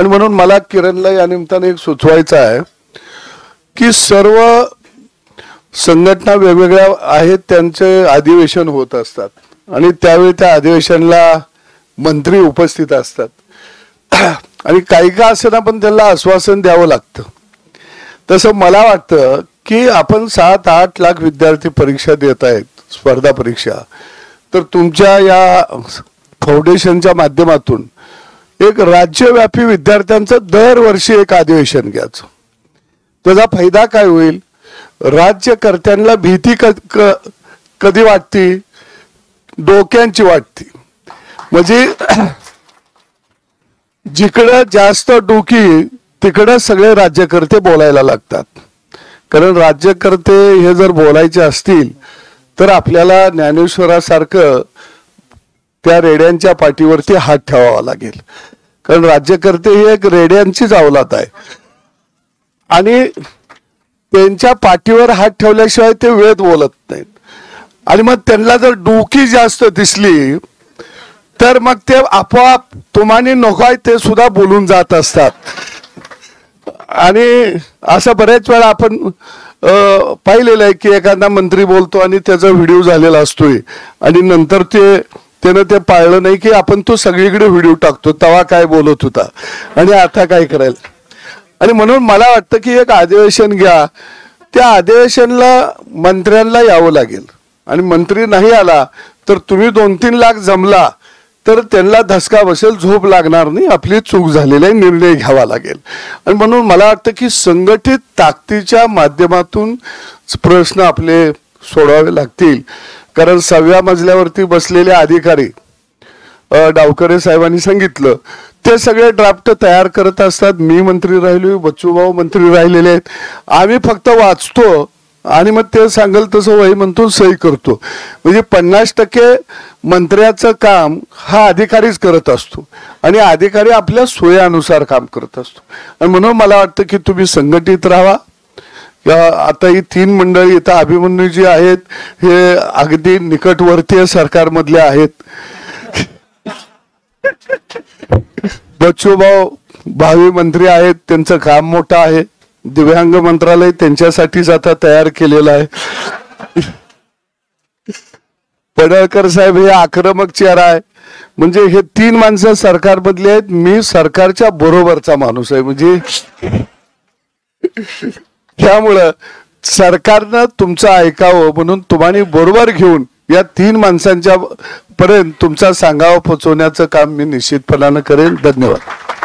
आणि म्हणून मला किरणला या निमित्ताने एक सुचवायचं आहे की सर्व संघटना वेगवेगळ्या आहेत, त्यांचे अधिवेशन होत असतात आणि त्यावेळी त्या अधिवेशनाला मंत्री उपस्थित असतात आणि काही का असेना पण त्यांना आश्वासन द्यावं लागतं. तसं मला वाटतं की आपण 7-8 लाख विद्यार्थी परीक्षा देत आहेत, स्पर्धा परीक्षा, तर तुमच्या या फाउंडेशनच्या माध्यमातून एक राज्यव्यापी विद्यार्थ्यांचं दरवर्षी एक अधिवेशन घ्यायचं. त्याचा फायदा काय होईल? राज्यकर्त्यांना भीती कधी वाटती? डोक्यांची वाटती. म्हणजे जिकडं जास्त डोकी तिकडं सगळे राज्यकर्ते बोलायला लागतात, कारण राज्यकर्ते हे जर बोलायचे असतील तर आपल्याला ज्ञानेश्वरासारखं त्या रेड्यांच्या पाठीवरती हात ठेवावा लागेल, कारण राज्यकर्ते ही एक रेड्यांचीच अवलाद आहे आणि त्यांच्या पाठीवर हात ठेवल्याशिवाय ते वेळेत बोलत नाहीत. आणि मग त्यांना जर डोकी जास्त दिसली तर मग ते आपोआप तुम्हाला नको आहे ते सुद्धा बोलून जात असतात. आणि असं बऱ्याच वेळा आपण पाहिलेलं आहे की एखादा मंत्री बोलतो आणि त्याचा व्हिडिओ झालेला असतोय आणि नंतर त्यानं ते पाळलं नाही की आपण तो सगळीकडे व्हिडिओ टाकतो, तवा काय बोलत होता आणि आता काय करायला. आणि म्हणून मला वाटतं की एक अधिवेशन घ्या, त्या अधिवेशनला मंत्र्यांना यावं लागेल आणि मंत्री नाही आला तर तुम्ही 2-3 लाख जमला तर त्यांना धसका बसेल, झोप लागणार नाही, आपली चूक झालेली आहे, निर्णय घ्यावा लागेल. आणि म्हणून मला वाटतं की संघटित ताकदीच्या माध्यमातून प्रश्न आपले सोडवावे लागतील, कारण 6व्या मजल्यावरती बसलेले अधिकारी डावकरे साहेबांनी सांगितलं ते सगळे ड्राफ्ट तयार करत असतात. मी मंत्री राहिलो, बच्चू भाऊ मंत्री राहिलेले आहेत, आम्ही फक्त वाचतो आणि मग ते सांगेल तसं वही म्हणतो, सही करतो. म्हणजे 50% मंत्र्याचं काम हा अधिकारीच करत असतो आणि अधिकारी आपल्या सोयानुसार काम करत असतो. आणि म्हणून मला वाटतं की तुम्ही संघटित राहावा. आता ही 3 मंडळी इथं अभिमन्यू जी आहेत हे अगदी निकटवर्तीय सरकारमधले आहेत, बच्चू भाऊ भावी मंत्री आहेत, त्यांचं काम मोठं आहे, दिव्यांग मंत्रालय त्यांच्यासाठीच आता तयार केलेलं आहे. पडळकर साहेब हे आक्रमक चेहरा आहे. म्हणजे हे 3 माणसं सरकारमधली आहेत, मी सरकारच्या बरोबरचा माणूस आहे, म्हणजे त्यामुळं सरकारनं तुमचं ऐकावं म्हणून तुम्हाला बरोबर घेऊन या 3 माणसांच्या पर्यंत तुमचा सांगावा पोचवण्याचं काम मी निश्चितपणानं करेन. धन्यवाद.